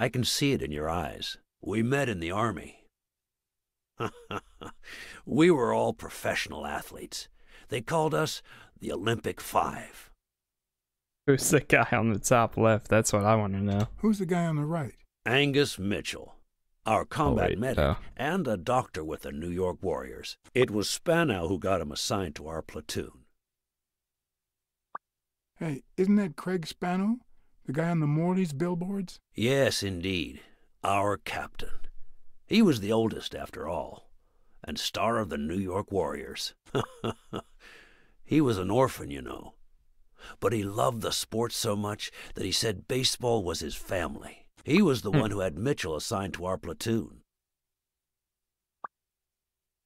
I can see it in your eyes. We met in the Army. We were all professional athletes. They called us the Olympic Five. Who's the guy on the top left? That's what I want to know. Who's the guy on the right? Angus Mitchell, our combat medic and a doctor with the New York Warriors. It was Spano who got him assigned to our platoon. Hey, isn't that Craig Spano? The guy on the Morley's billboards? Yes, indeed. Our captain. He was the oldest, after all, and star of the New York Warriors. He was an orphan, you know. But he loved the sport so much that he said baseball was his family. He was the one who had Mitchell assigned to our platoon.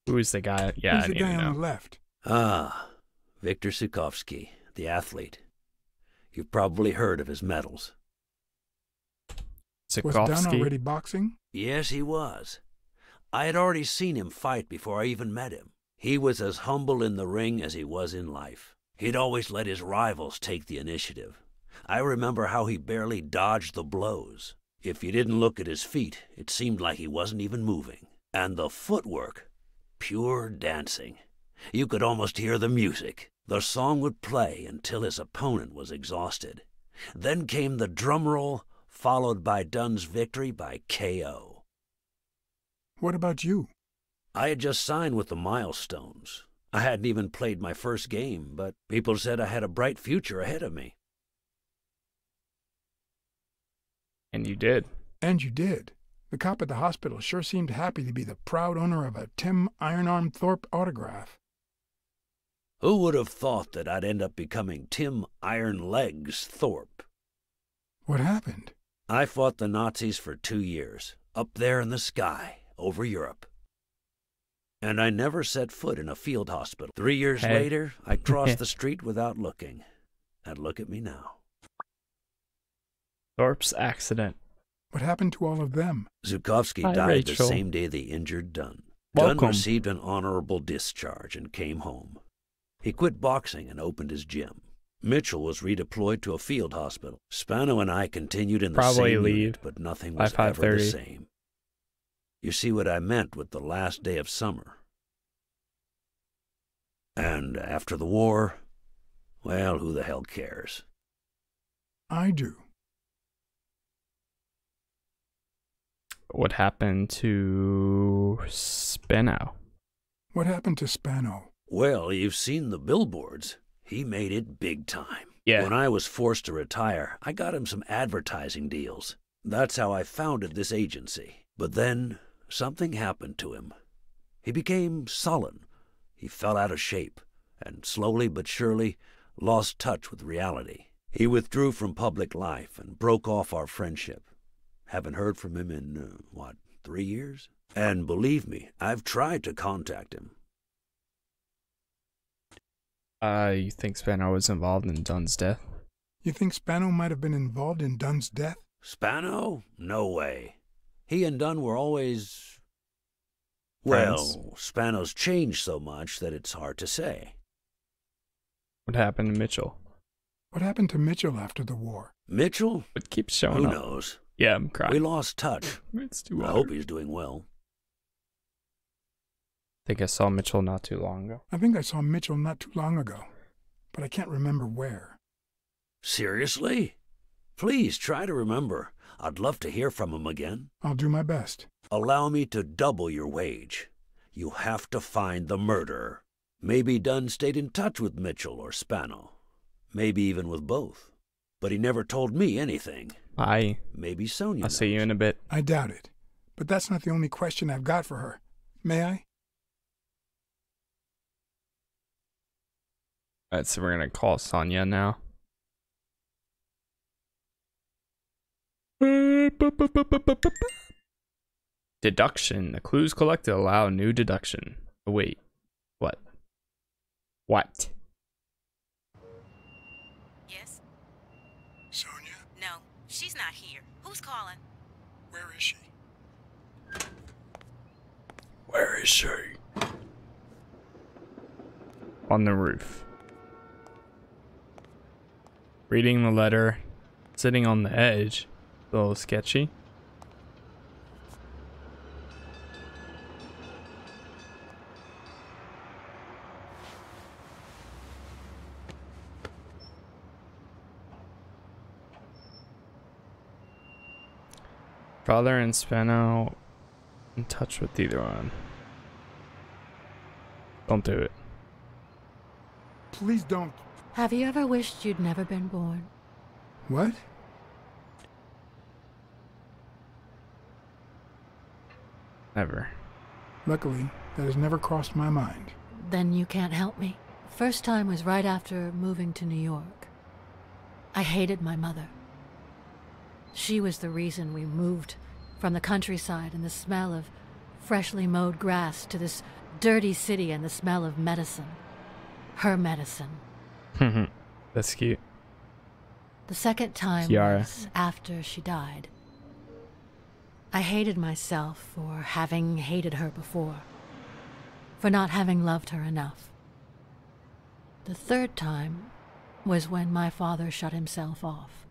Who is the guy? Yeah, who's the guy on the left? Ah, Viktor Zukovsky, the athlete. You've probably heard of his medals. Was Don already boxing? Yes, he was. I had already seen him fight before I even met him. He was as humble in the ring as he was in life. He'd always let his rivals take the initiative. I remember how he barely dodged the blows. If you didn't look at his feet, it seemed like he wasn't even moving. And the footwork, pure dancing. You could almost hear the music. The song would play until his opponent was exhausted. Then came the drum roll, followed by Dunn's victory by KO. What about you? I had just signed with the Milestones. I hadn't even played my first game, but people said I had a bright future ahead of me. And you did. And you did. The cop at the hospital sure seemed happy to be the proud owner of a Tim Iron Arm Thorpe autograph. Who would have thought that I'd end up becoming Tim Ironlegs Thorpe? What happened? I fought the Nazis for 2 years, up there in the sky, over Europe. And I never set foot in a field hospital. 3 years later, I crossed the street without looking. And look at me now. Thorpe's accident. What happened to all of them? Zukovsky died the same day they injured Dunn. Dunn received an honorable discharge and came home. He quit boxing and opened his gym. Mitchell was redeployed to a field hospital. Spano and I continued in the same unit, but nothing was ever the same. You see what I meant with the last day of summer. And after the war, well, who the hell cares? I do. What happened to Spano? What happened to Spano? Well, you've seen the billboards. He made it big time. Yeah. When I was forced to retire, I got him some advertising deals. That's how I founded this agency. But then, something happened to him. He became sullen. He fell out of shape, and slowly but surely lost touch with reality. He withdrew from public life and broke off our friendship. Haven't heard from him in, 3 years? And believe me, I've tried to contact him. You think Spano was involved in Dunn's death? You think Spano might have been involved in Dunn's death? Spano? No way. He and Dunn were always... friends. Well, Spano's changed so much that it's hard to say. What happened to Mitchell? What happened to Mitchell after the war? Mitchell? It keeps showing up. Who knows? Yeah, I'm crying. We lost touch. It's too hard. I hope he's doing well. I think I saw Mitchell not too long ago. I think I saw Mitchell not too long ago, but I can't remember where. Seriously? Please try to remember. I'd love to hear from him again. I'll do my best. Allow me to double your wage. You have to find the murderer. Maybe Dunn stayed in touch with Mitchell or Spano. Maybe even with both. But he never told me anything. Maybe Sonia. I'll see you in a bit. I doubt it. But that's not the only question I've got for her. May I? Alright, so we're gonna call Sonia now. Deduction. The clues collected allow new deduction. Oh, wait. What? What? Yes? Sonia? No, she's not here. Who's calling? Where is she? Where is she? On the roof. Reading the letter. Sitting on the edge. A little sketchy. Butler and Spano in touch with either one. Don't do it. Please don't. Have you ever wished you'd never been born? What? Never. Luckily, that has never crossed my mind. Then you can't help me. First time was right after moving to New York. I hated my mother. She was the reason we moved from the countryside and the smell of freshly mowed grass to this dirty city and the smell of medicine. Her medicine. That's cute. The second time was after she died. I hated myself for having hated her before, for not having loved her enough. The third time was when my father shut himself off.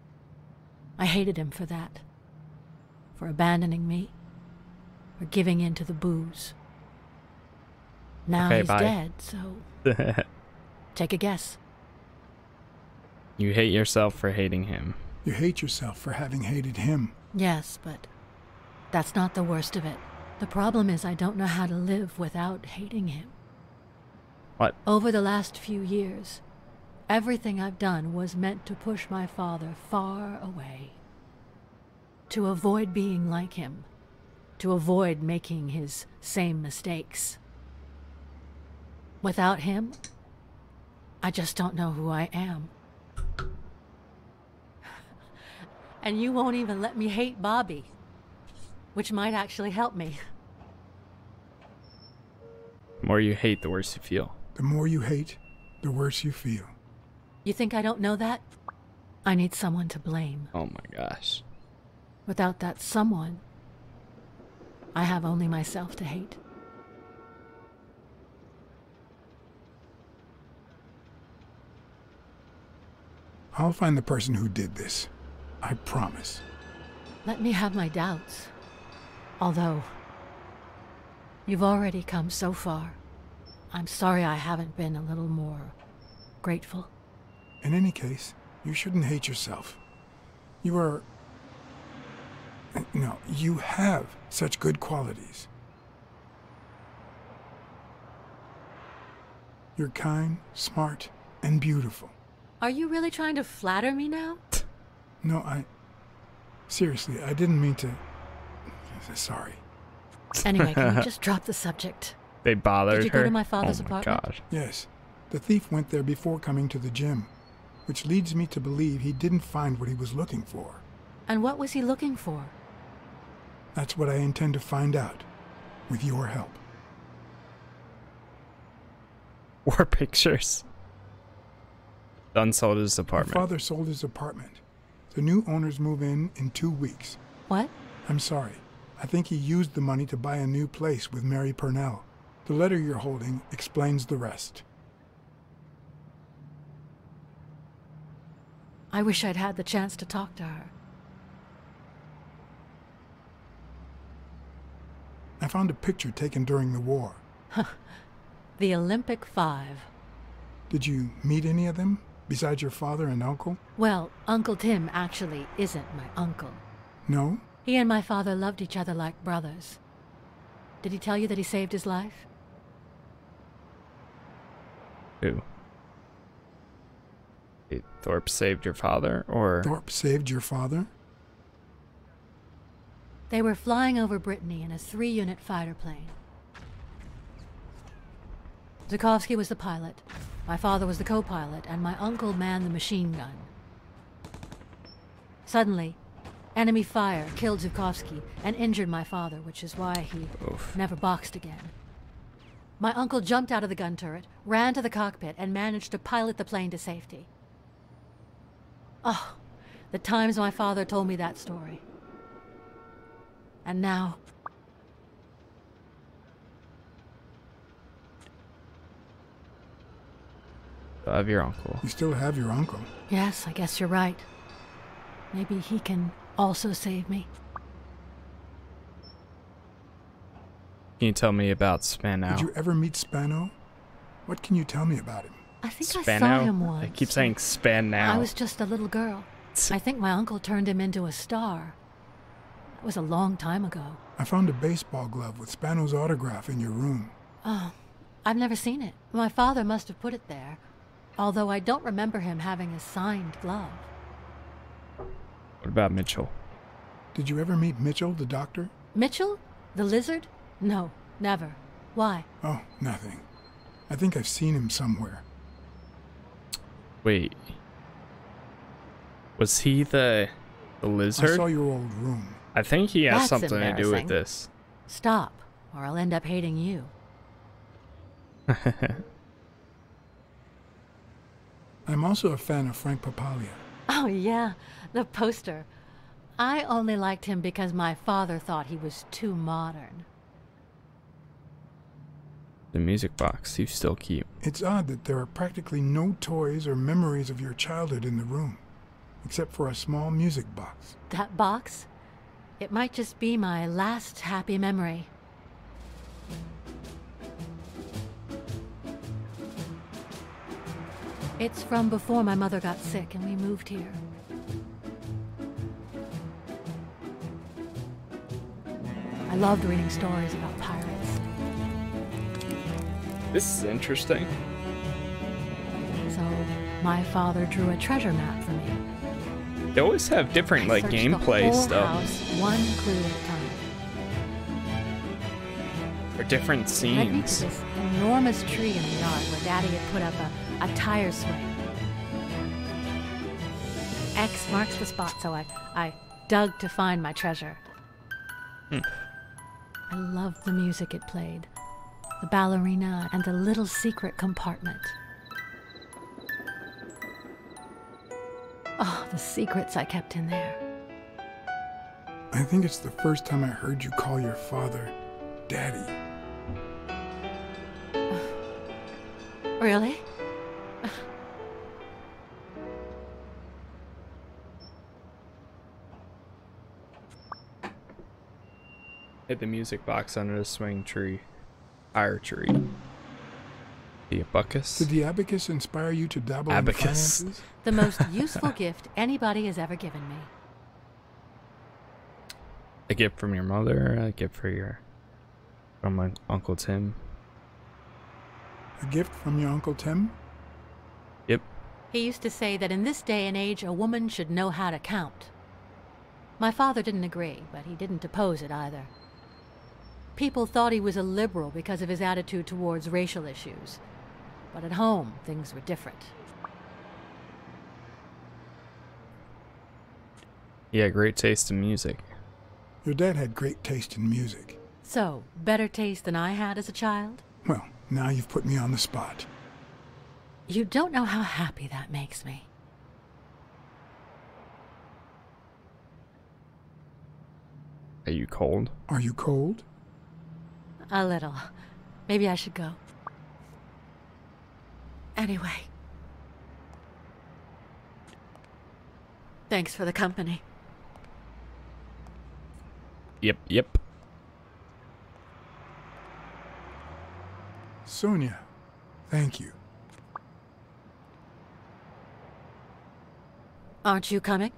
I hated him for that, for abandoning me, for giving in to the booze. Now he's dead, so take a guess. You hate yourself for hating him. You hate yourself for having hated him. Yes, but that's not the worst of it. The problem is I don't know how to live without hating him. What? Over the last few years, everything I've done was meant to push my father far away. To avoid being like him. To avoid making his same mistakes. Without him, I just don't know who I am. And you won't even let me hate Bobby, which might actually help me. The more you hate, the worse you feel. The more you hate, the worse you feel. You think I don't know that? I need someone to blame. Oh my gosh. Without that someone, I have only myself to hate. I'll find the person who did this. I promise. Let me have my doubts. Although, you've already come so far. I'm sorry I haven't been a little more grateful. In any case, you shouldn't hate yourself. You are... No, you have such good qualities. You're kind, smart, and beautiful. Are you really trying to flatter me now? No, seriously, I didn't mean to... Sorry. Anyway, can you just drop the subject? They bothered her? Did you go to my father's apartment? Oh my gosh. Yes. The thief went there before coming to the gym, which leads me to believe he didn't find what he was looking for. And what was he looking for? That's what I intend to find out, with your help. War pictures. Don sold his apartment. My father sold his apartment. The new owners move in 2 weeks. What? I'm sorry. I think he used the money to buy a new place with Mary Purnell. The letter you're holding explains the rest. I wish I'd had the chance to talk to her. I found a picture taken during the war. The Olympic Five. Did you meet any of them? Besides your father and uncle? Well, Uncle Tim actually isn't my uncle. No? He and my father loved each other like brothers. Did he tell you that he saved his life? Who? Thorpe saved your father, or... Thorpe saved your father? They were flying over Brittany in a 3-unit fighter plane. Zukovsky was the pilot, my father was the co-pilot, and my uncle manned the machine gun. Suddenly, enemy fire killed Zukovsky and injured my father, which is why he never boxed again. My uncle jumped out of the gun turret, ran to the cockpit, and managed to pilot the plane to safety. Oh, the times my father told me that story. And now... I have your uncle. You still have your uncle? Yes, I guess you're right. Maybe he can... also save me. Can you tell me about Spano? Did you ever meet Spano? What can you tell me about him? I think Spano? I saw him once. I keep saying Spano. I was just a little girl. I think my uncle turned him into a star. It was a long time ago. I found a baseball glove with Spano's autograph in your room. Oh, I've never seen it. My father must have put it there, although I don't remember him having a signed glove. What about Mitchell? Did you ever meet Mitchell, the doctor? Mitchell? The lizard? No, never. Why? Oh, nothing. I think I've seen him somewhere. Wait. Was he the lizard? I saw your old room. I think he has something to do with this. Stop, or I'll end up hating you. I'm also a fan of Frank Pappalia. Oh yeah, the poster. I only liked him because my father thought he was too modern. The music box you still keep. It's odd that there are practically no toys or memories of your childhood in the room, except for a small music box. That box? It might just be my last happy memory. It's from before my mother got sick and we moved here. I loved reading stories about pirates. This is interesting. So, my father drew a treasure map for me. They always have different, like, gameplay stuff. One clue at a time. Or different scenes. I went to this enormous tree in the yard where Daddy had put up a tire swing. X marks the spot, so I dug to find my treasure. Hmm. I loved the music it played, the ballerina, and the little secret compartment. Oh, the secrets I kept in there. I think it's the first time I heard you call your father Daddy. Really? Hit the music box under the swing tree. Fire tree. The abacus. Did the abacus inspire you to dabble in finances? The most useful gift anybody has ever given me. A gift from your mother, a gift from my Uncle Tim. A gift from your Uncle Tim? Yep. He used to say that in this day and age, a woman should know how to count. My father didn't agree, but he didn't oppose it either. People thought he was a liberal because of his attitude towards racial issues. But at home, things were different. Yeah, great taste in music. Your dad had great taste in music. So, better taste than I had as a child? Well, now you've put me on the spot. You don't know how happy that makes me. Are you cold? Are you cold? A little. Maybe I should go. Anyway. Thanks for the company. Yep, yep. Sonia, thank you. Aren't you coming?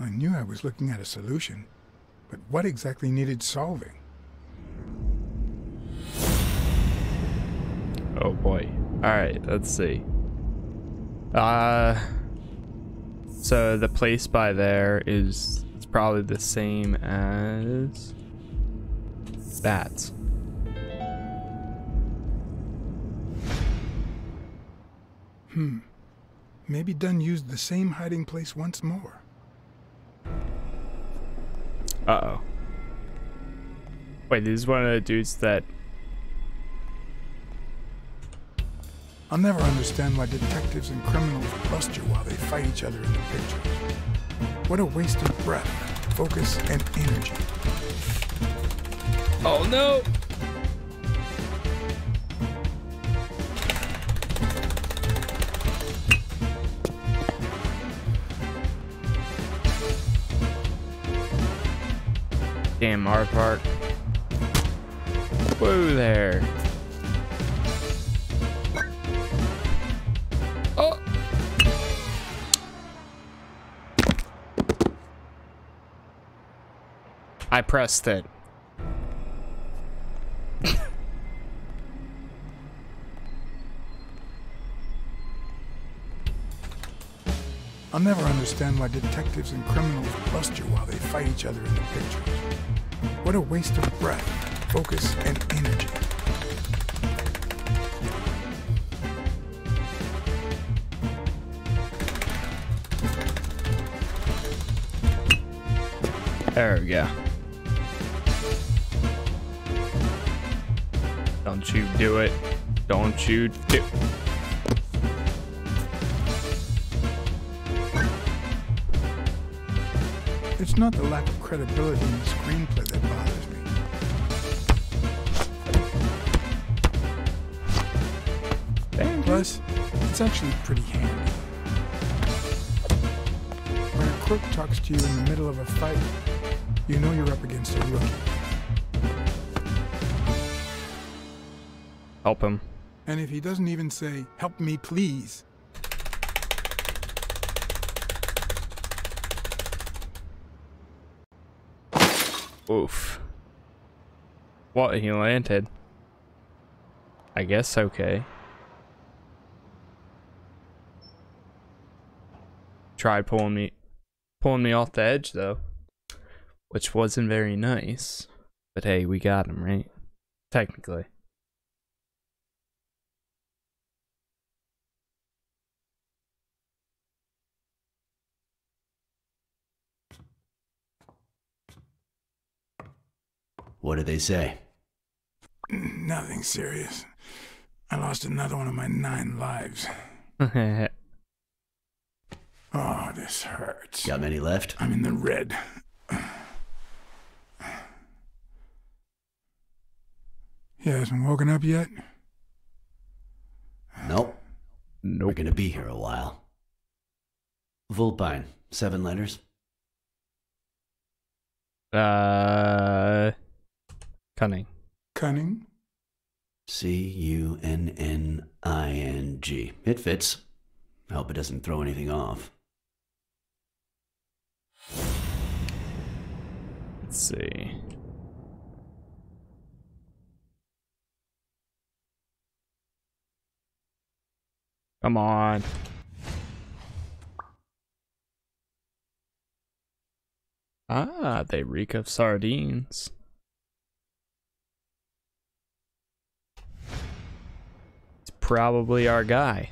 I knew I was looking at a solution, but what exactly needed solving? Oh boy. Alright, let's see. So the place by there is probably the same as that. Hmm. Maybe Dunn used the same hiding place once more. Uh-oh. Wait, this is one of the dudes that... I'll never understand why detectives and criminals cluster while they fight each other in the pictures. What a waste of breath, focus, and energy. Oh no! Damn, hard part. Whoa there. Oh! I pressed it. I'll never understand why detectives and criminals bust you while they fight each other in the pictures. What a waste of breath, focus, and energy. There we go. Don't you do it. Don't you do it. It's not the lack of credibility in the screenplay that bothers me. Plus, it's actually pretty handy. When a crook talks to you in the middle of a fight, you know you're up against a rookie. Help him. And if he doesn't even say, "Help me, please," oof. What, he landed? I guess okay. Tried pulling me off the edge though, which wasn't very nice. But hey, we got him, right? Technically. What did they say? Nothing serious. I lost another one of my 9 lives. Oh, this hurts. Got many left? I'm in the red. He hasn't woken up yet? Nope. Nope. We're gonna be here a while. Vulpine, 7 letters. Cunning. Cunning? C-U-N-N-I-N-G. It fits. I hope it doesn't throw anything off. Let's see. Come on. Ah, they reek of sardines. Probably our guy.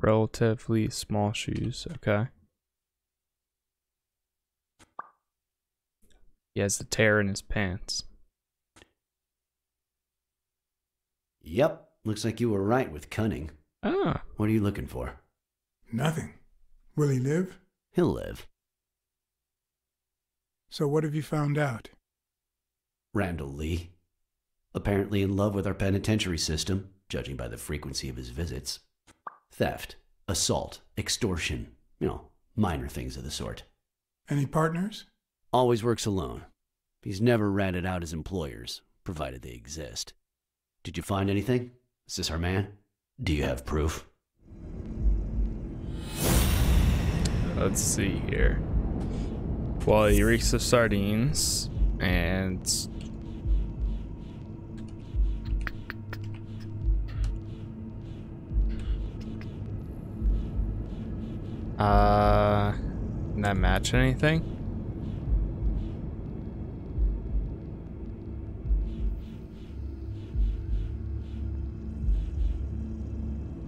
Relatively small shoes, okay. He has the tear in his pants. Yep, looks like you were right with cunning. Ah. What are you looking for? Nothing. Will he live? He'll live. So what have you found out? Randall Lee. Apparently in love with our penitentiary system, judging by the frequency of his visits. Theft, assault, extortion, you know, minor things of the sort. Any partners? Always works alone. He's never ratted out his employers, provided they exist. Did you find anything? Is this our man? Do you have proof? Let's see here. Well, he reeks of sardines, and didn't that match anything?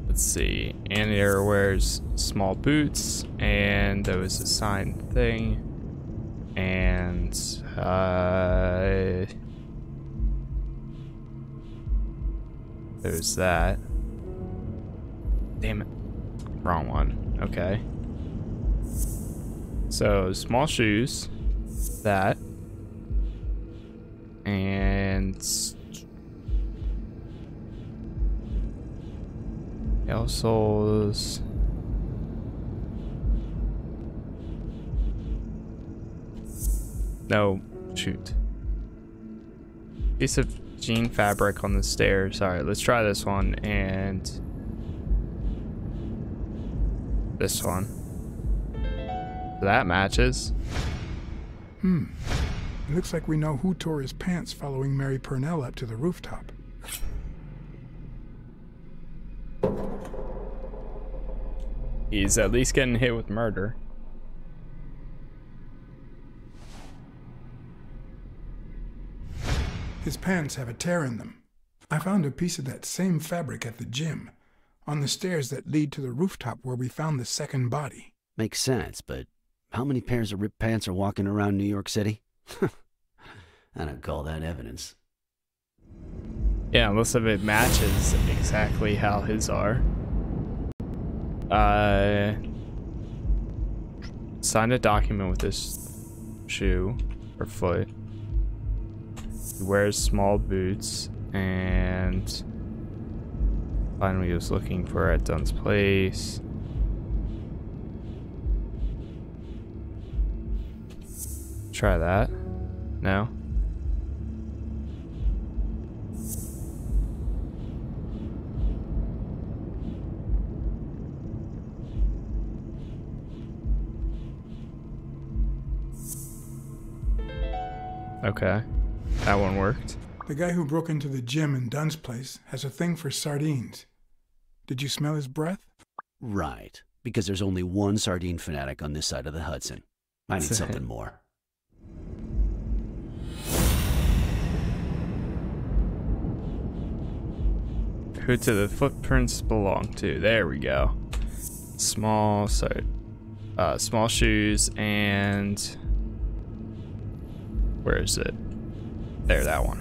Let's see, Annier wears small boots, and there was a signed thing, and there's that. Damn it, wrong one, okay. So, small shoes, that, and Elso's no shoot piece of jean fabric on the stairs. All right, let's try this one and this one. That matches. Hmm. It looks like we know who tore his pants following Mary Purnell up to the rooftop. He's at least getting hit with murder. His pants have a tear in them. I found a piece of that same fabric at the gym, on the stairs that lead to the rooftop where we found the second body. Makes sense, but how many pairs of ripped pants are walking around New York City? I don't call that evidence. Yeah, most of it matches exactly how his are. Signed a document with this shoe or foot. He wears small boots and finally was looking for at Dunn's place. Try that. No. Okay. That one worked. The guy who broke into the gym in Dunn's place has a thing for sardines. Did you smell his breath? Right. Because there's only one sardine fanatic on this side of the Hudson. I need something more. Who do the footprints belong to? There we go. Small, so small shoes and where is it? There, that one.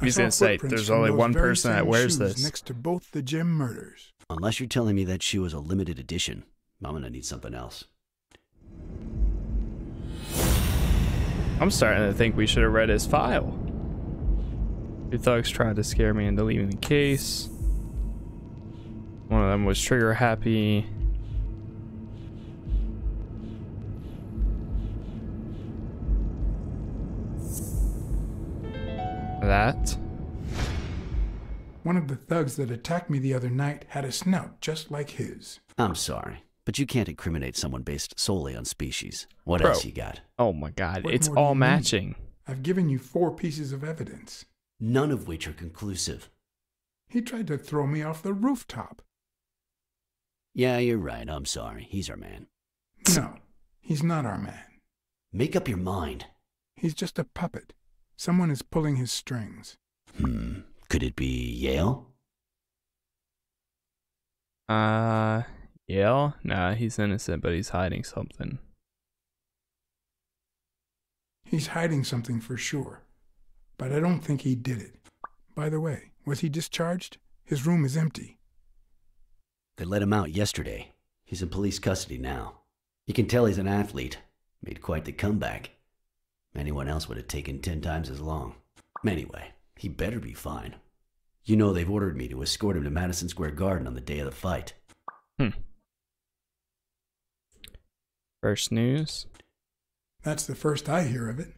He's gonna say there's only one person that wears this. Next to both the gym murders. Unless you're telling me that shoe is a limited edition, I'm gonna need something else. I'm starting to think we should have read his file. Two thugs tried to scare me into leaving the case. One of them was trigger happy. That. One of the thugs that attacked me the other night had a snout just like his. I'm sorry, but you can't incriminate someone based solely on species. What else you got? Oh my God, it's all matching. I've given you 4 pieces of evidence. None of which are conclusive. He tried to throw me off the rooftop. Yeah, you're right. I'm sorry. He's our man. No, he's not our man. Make up your mind. He's just a puppet. Someone is pulling his strings. Hmm. Could it be Yale? Yale? Nah, he's innocent, but he's hiding something. He's hiding something for sure. But I don't think he did it. By the way, was he discharged? His room is empty. They let him out yesterday. He's in police custody now. You can tell he's an athlete. Made quite the comeback. Anyone else would have taken 10 times as long. Anyway, he better be fine. You know they've ordered me to escort him to Madison Square Garden on the day of the fight. Hmm. First news? That's the first I hear of it.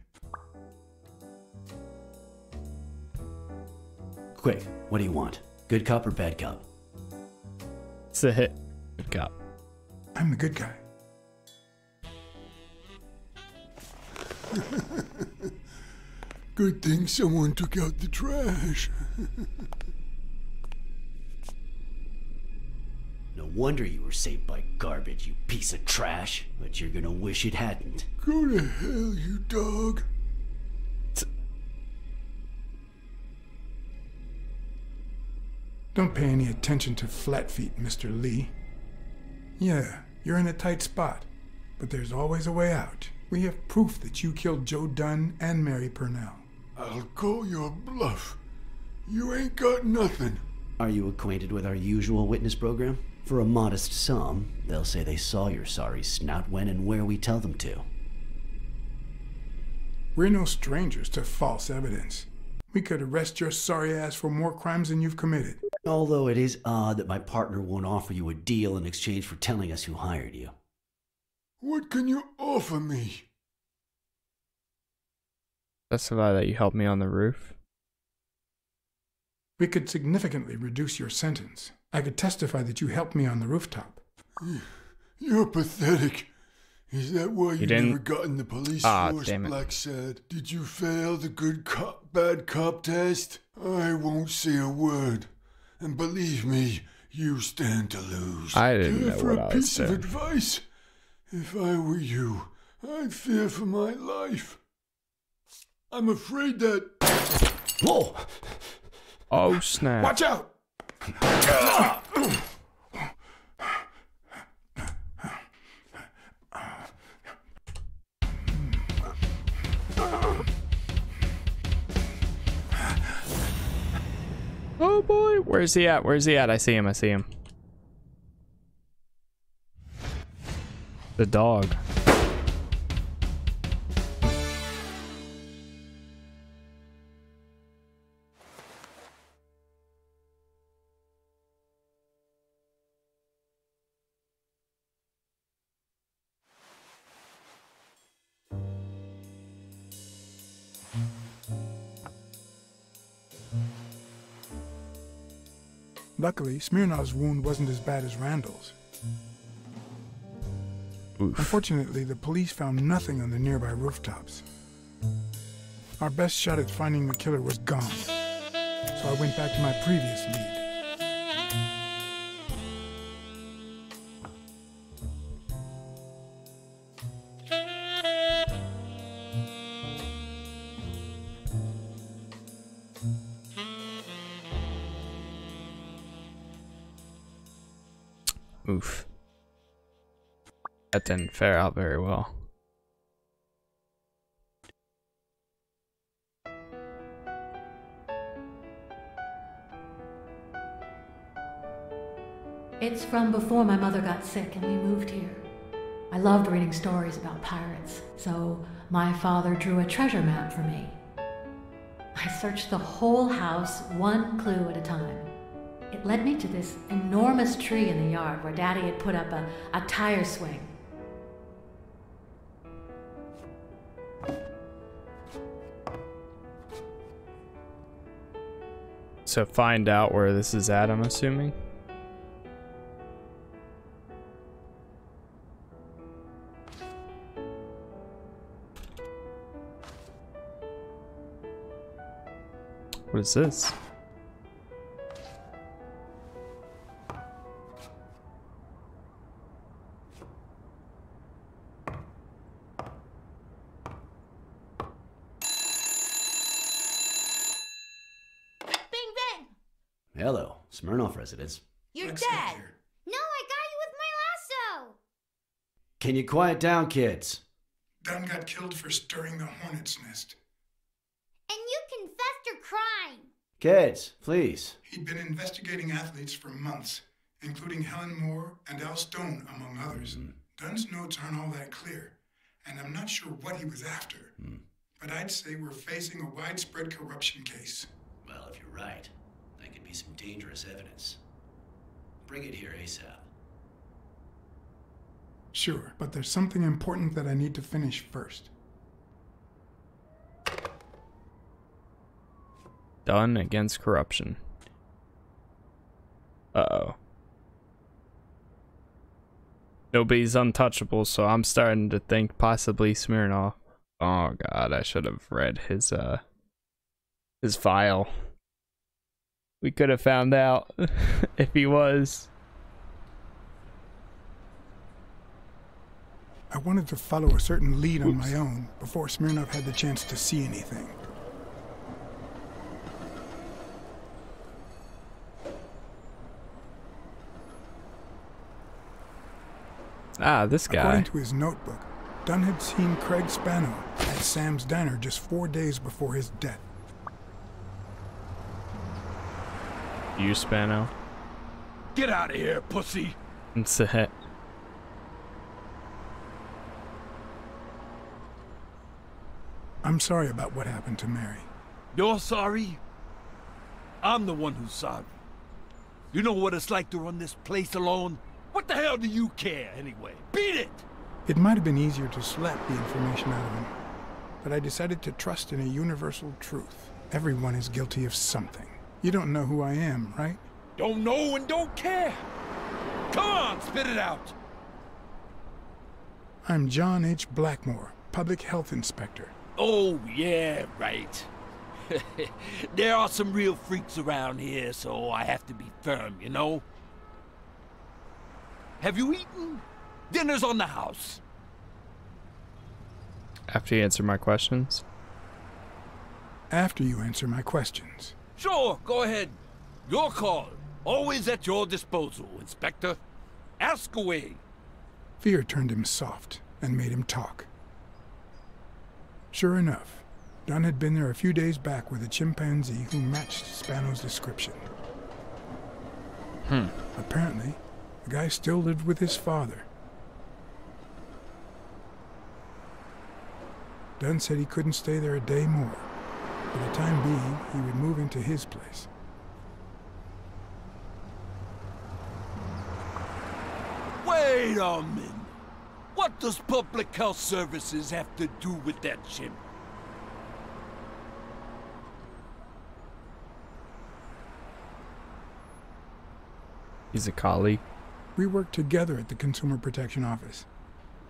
Quick, what do you want? Good cop or bad cop? It's a hit. Good cop. I'm the good guy. Good thing someone took out the trash. No wonder you were saved by garbage, you piece of trash. But you're gonna wish it hadn't. Go to hell, you dog. Don't pay any attention to Flatfeet, Mr. Lee. Yeah, you're in a tight spot, but there's always a way out. We have proof that you killed Joe Dunn and Mary Purnell. I'll call your bluff. You ain't got nothing. Are you acquainted with our usual witness program? For a modest sum, they'll say they saw your sorry snout when and where we tell them to. We're no strangers to false evidence. We could arrest your sorry ass for more crimes than you've committed. Although it is odd that my partner won't offer you a deal in exchange for telling us who hired you. What can you offer me? specify that you helped me on the roof? We could significantly reduce your sentence. I could testify that you helped me on the rooftop. You're pathetic. Is that why you never got in the police force, Blacksad? Did you fail the good cop, bad cop test? I won't say a word. And believe me, you stand to lose. I didn't know what I was saying. Care for a piece of advice? If I were you, I'd fear for my life. I'm afraid that... Whoa! Oh, snap. Watch out! Oh boy, where's he at? Where's he at? I see him, I see him. The dog. Luckily, Smirnov's wound wasn't as bad as Randall's. Oof. Unfortunately, the police found nothing on the nearby rooftops. Our best shot at finding the killer was gone, so I went back to my previous lead. Oof. That didn't fare out very well. It's from before my mother got sick and we moved here. I loved reading stories about pirates, so my father drew a treasure map for me. I searched the whole house, one clue at a time. It led me to this enormous tree in the yard where Daddy had put up a tire swing. So find out where this is at, I'm assuming. What is this? Smirnov residence. You're dead! No, I got you with my lasso! Can you quiet down, kids? Dunn got killed for stirring the hornet's nest. And you confessed your crime! Kids, please. He'd been investigating athletes for months, including Helen Moore and Al Stone, among others. Dunn's notes aren't all that clear, and I'm not sure what he was after. But I'd say we're facing a widespread corruption case. Well, if you're right, could be some dangerous evidence. Bring it here ASAP. Sure, but there's something important that I need to finish first. Done against corruption. Uh-oh. Nobody's untouchable, so I'm starting to think possibly Smirnov. Oh god, I should have read his file. We could have found out if he was. I wanted to follow a certain lead on my own before Smirnov had the chance to see anything. Ah, this guy. According to his notebook, Dunn had seen Craig Spano at Sam's diner just 4 days before his death. You, Spano. Get out of here, pussy! It's a hit. I'm sorry about what happened to Mary. You're sorry? I'm the one who's sorry. You know what it's like to run this place alone? What the hell do you care, anyway? Beat it! It might have been easier to slap the information out of him. but I decided to trust in a universal truth. Everyone is guilty of something. You don't know who I am, right? Don't know and don't care! Come on, spit it out! I'm John H. Blackmore, Public Health Inspector. Oh, yeah, right. There are some real freaks around here, so I have to be firm, you know? Have you eaten? Dinner's on the house. After you answer my questions? After you answer my questions. Sure, go ahead. Your call. Always at your disposal, Inspector. Ask away. Fear turned him soft and made him talk. Sure enough, Don had been there a few days back with a chimpanzee who matched Spano's description. Apparently, the guy still lived with his father. Don said he couldn't stay there a day more. For the time being, he would move into his place. Wait a minute. What does Public Health Services have to do with that chimp? He's a colleague. We worked together at the Consumer Protection Office.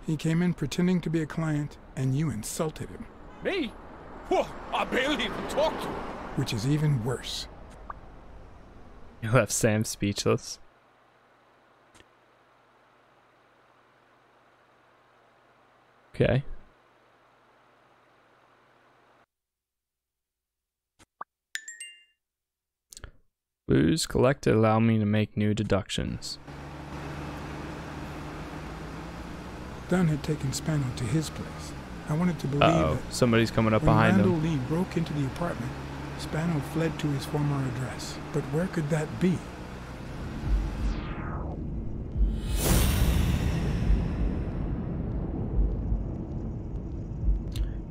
He came in pretending to be a client, and you insulted him. Me? Whoa, I barely even talked to him. Which is even worse. You left Sam speechless. Okay. Clues collected allow me to make new deductions. Don had taken Spano to his place. I wanted to believe that somebody's coming up behind him. When Randall Lee broke into the apartment, Spano fled to his former address. But where could that be?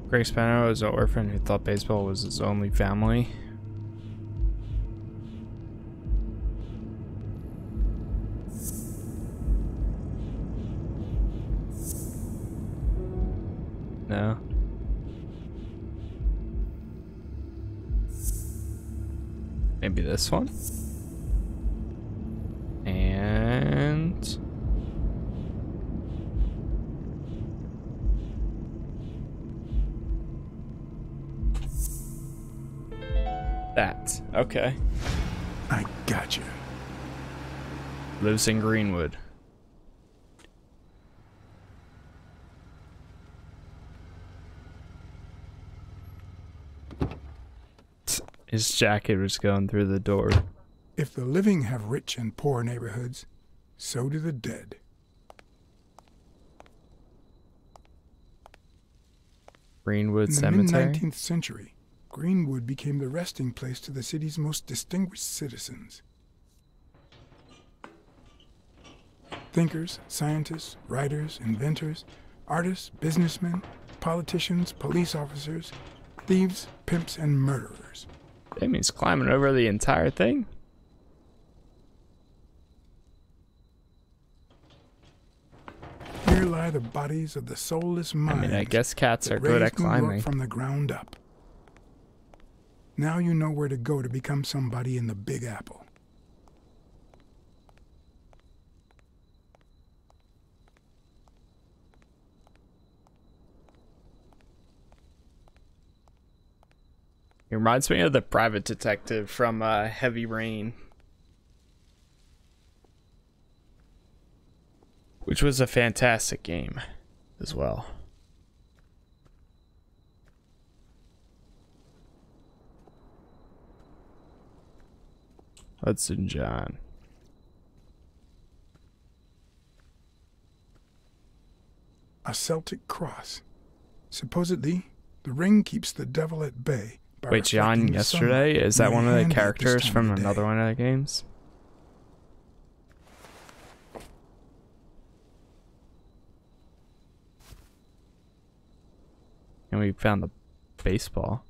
Craig Spano is an orphan who thought baseball was his only family. No. Maybe this one? And... that. Okay. I gotcha. Lives in Greenwood. His jacket was going through the door. If the living have rich and poor neighborhoods, so do the dead. Greenwood Cemetery? In the mid-19th century, Greenwood became the resting place to the city's most distinguished citizens. Thinkers, scientists, writers, inventors, artists, businessmen, politicians, police officers, thieves, pimps, and murderers. That means climbing over the entire thing? Here lie the bodies of the soulless minds. I mean, I guess cats are good at climbing. From the ground up. Now you know where to go to become somebody in the Big Apple. It reminds me of the private detective from Heavy Rain, which was a fantastic game as well. Hudson John. A Celtic cross. Supposedly, the ring keeps the devil at bay. Wait, John Yesterday? Is that one of the characters from another one of the games? And we found the baseball.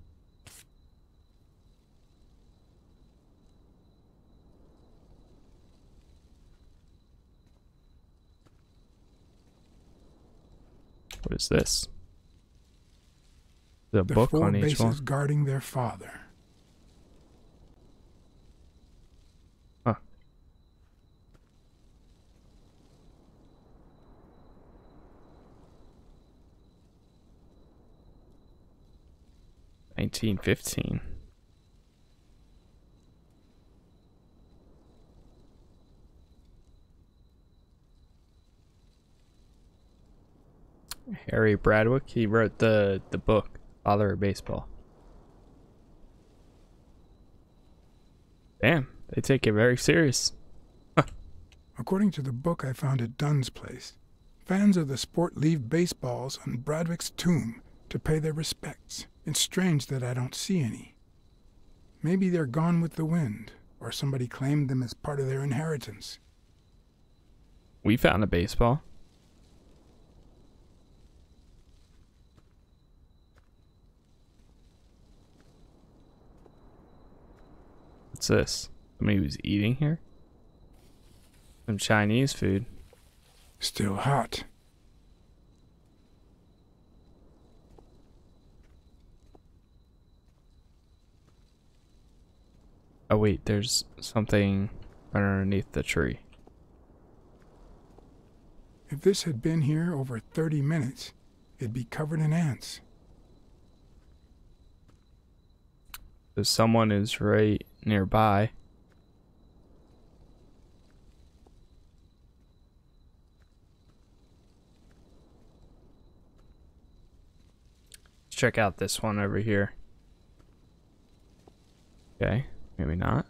What is this? There's a book on each one. The four bases guarding their father. Huh. $19.15. Harry Bradwick, he wrote the book, Father of Baseball. Damn, they take it very serious. Huh. According to the book I found at Dunn's place, fans of the sport leave baseballs on Bradwick's tomb to pay their respects. It's strange that I don't see any. Maybe they're gone with the wind, or somebody claimed them as part of their inheritance. We found a baseball. What's this? Somebody was eating here? Some Chinese food. Still hot. Oh wait, there's something underneath the tree. If this had been here over 30 minutes, it'd be covered in ants. So someone is right nearby. Let's check out this one over here. Okay, maybe not.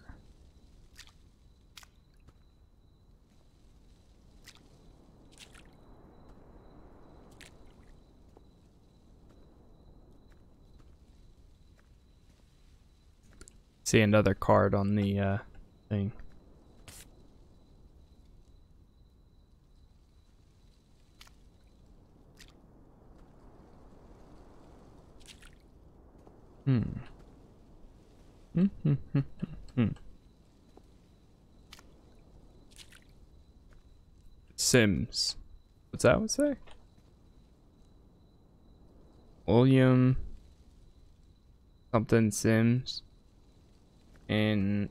See another card on the thing. Sims. What's that one say? William something Sims. And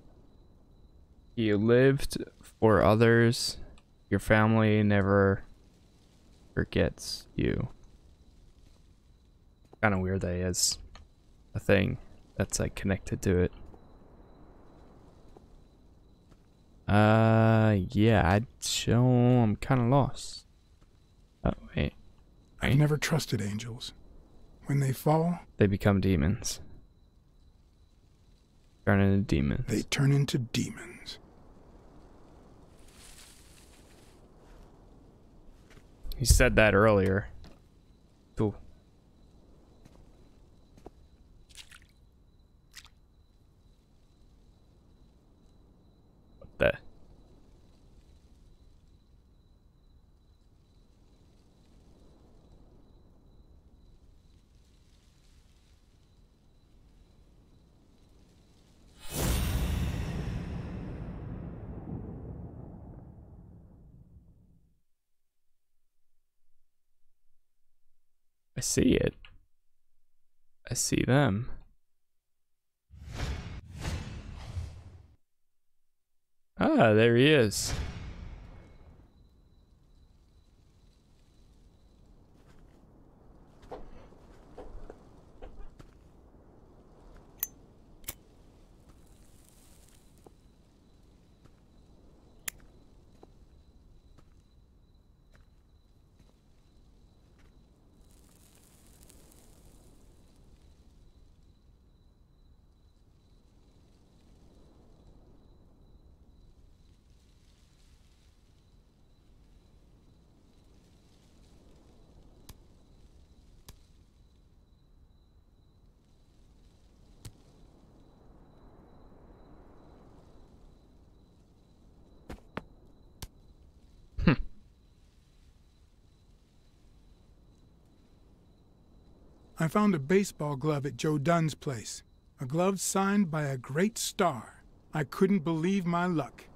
you lived for others. Your family never forgets you. Kind of weird that he has a thing that's like connected to it. Yeah, I'm kind of lost. Oh wait. I've never trusted angels. When they fall, they become demons. Turn into demons. They turn into demons. He said that earlier. Cool. What the? I see it. I see them. Ah, there he is. I found a baseball glove at Joe Dunn's place. A glove signed by a great star. I couldn't believe my luck.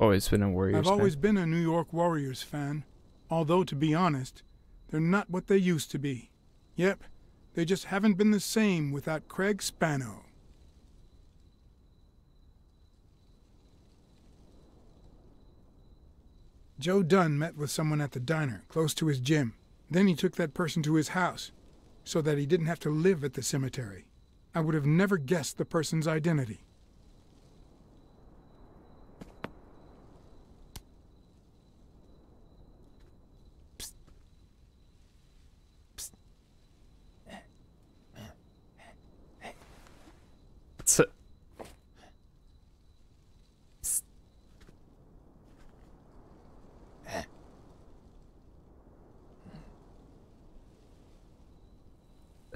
Always been a Warriors fan. I've always been a New York Warriors fan. Although, to be honest, they're not what they used to be. Yep, they just haven't been the same without Craig Spano. Joe Dunn met with someone at the diner, close to his gym. Then he took that person to his house, so that he didn't have to live at the cemetery. I would have never guessed the person's identity.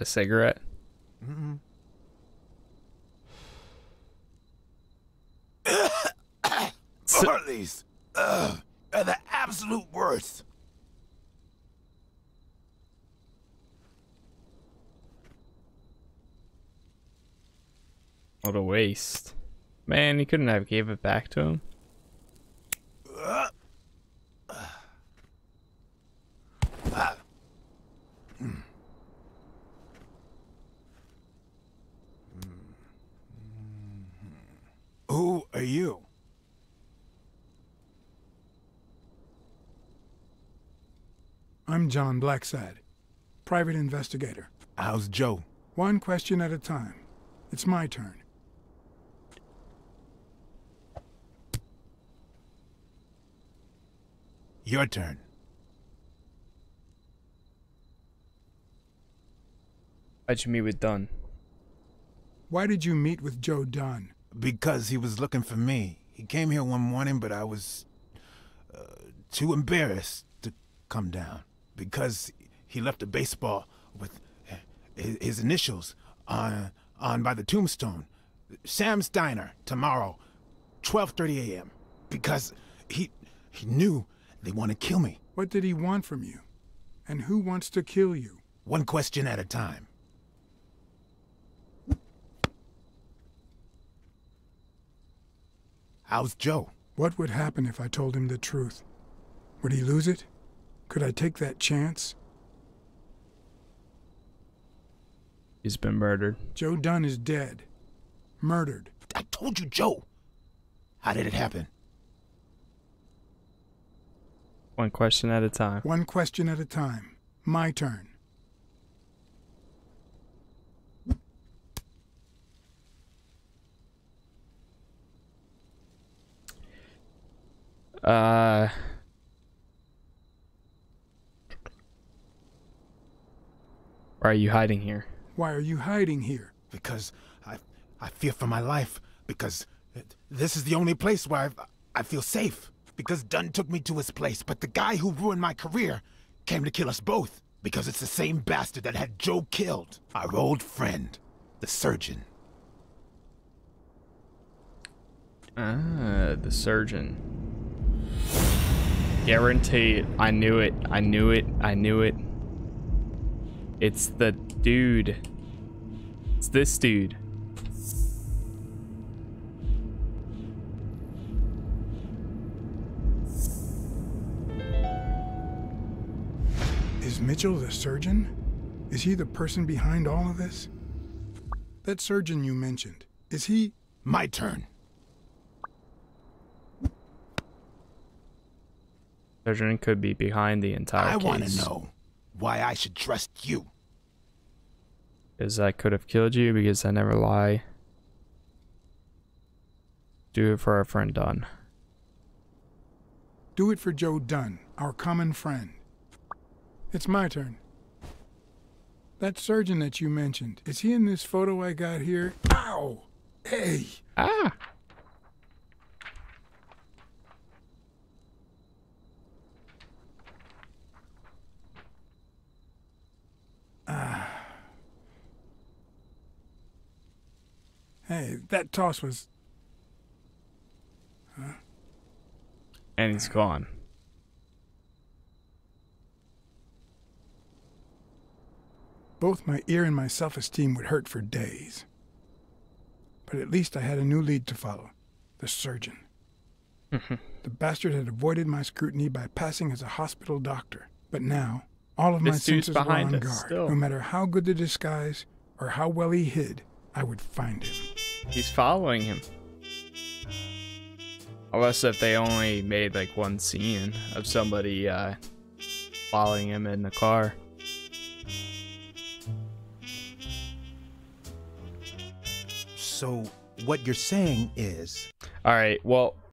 A cigarette? Mm-mm. These are the absolute worst. What a waste. Man, he couldn't have gave it back to him. Who are you? I'm John Blacksad, private investigator. How's Joe? One question at a time. It's my turn. Your turn. Why'd you meet with Dunn? Why did you meet with Joe Dunn? Because he was looking for me. He came here one morning, but I was too embarrassed to come down. Because he left a baseball with his initials on by the tombstone. Sam's Diner, tomorrow, 12:30 a.m. Because he knew they want to kill me. What did he want from you? And who wants to kill you? One question at a time. How's Joe? What would happen if I told him the truth? Would he lose it? Could I take that chance? He's been murdered. Joe Dunn is dead. Murdered. I told you, Joe! How did it happen? One question at a time. One question at a time. My turn. Why are you hiding here? Why are you hiding here? Because I fear for my life. Because this is the only place where I feel safe. Because Dunn took me to his place, but the guy who ruined my career came to kill us both. Because it's the same bastard that had Joe killed. Our old friend, the surgeon. Ah, the surgeon. Guaranteed. I knew it. I knew it. I knew it. It's the dude. It's this dude. Is Mitchell the surgeon? Is he the person behind all of this? That surgeon you mentioned, is he... My turn. Surgeon could be behind the entire case. I want to know why I should trust you. Because I could have killed you, because I never lie. Do it for our friend Dunn. Do it for Joe Dunn, our common friend. It's my turn. That surgeon that you mentioned, is he in this photo I got here? Ow! Hey! Ah! Hey, that toss was... Huh? And he's gone. Both my ear and my self-esteem would hurt for days. But at least I had a new lead to follow. The surgeon. The bastard had avoided my scrutiny by passing as a hospital doctor. But now, all of my senses were on guard. No matter how good the disguise or how well he hid, I would find him. He's following him. Unless if they only made like one scene of somebody following him in the car. So what you're saying is... All right, well,